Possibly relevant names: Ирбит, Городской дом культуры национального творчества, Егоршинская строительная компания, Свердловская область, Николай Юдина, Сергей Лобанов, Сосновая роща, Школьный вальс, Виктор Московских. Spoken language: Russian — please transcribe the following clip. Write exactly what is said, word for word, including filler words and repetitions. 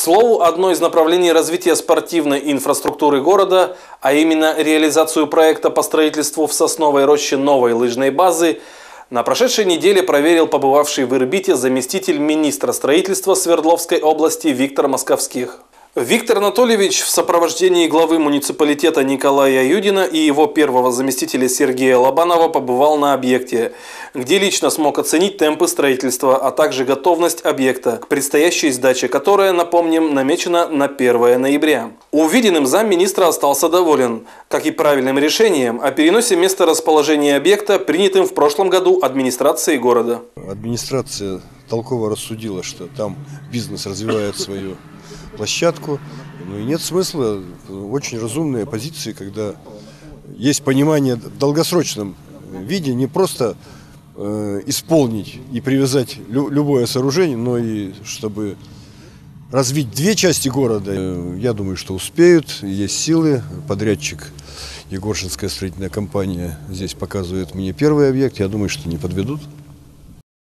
слову, одно из направлений развития спортивной инфраструктуры города, а именно реализацию проекта по строительству в Сосновой роще новой лыжной базы, на прошедшей неделе проверил побывавший в Ирбите заместитель министра строительства Свердловской области Виктор Московских. Виктор Анатольевич в сопровождении главы муниципалитета Николая Юдина и его первого заместителя Сергея Лобанова побывал на объекте, где лично смог оценить темпы строительства, а также готовность объекта к предстоящей сдаче, которая, напомним, намечена на первое ноября. Увиденным замминистра остался доволен, как и правильным решением о переносе места расположения объекта, принятым в прошлом году администрацией города. Администрация толково рассудила, что там бизнес развивает свою площадку, ну и нет смысла, очень разумные позиции, когда есть понимание в долгосрочном виде, не просто э, исполнить и привязать лю любое сооружение, но и чтобы развить две части города. Э, я думаю, что успеют, есть силы, подрядчик Егоршинская строительная компания здесь показывает мне первый объект, я думаю, что не подведут.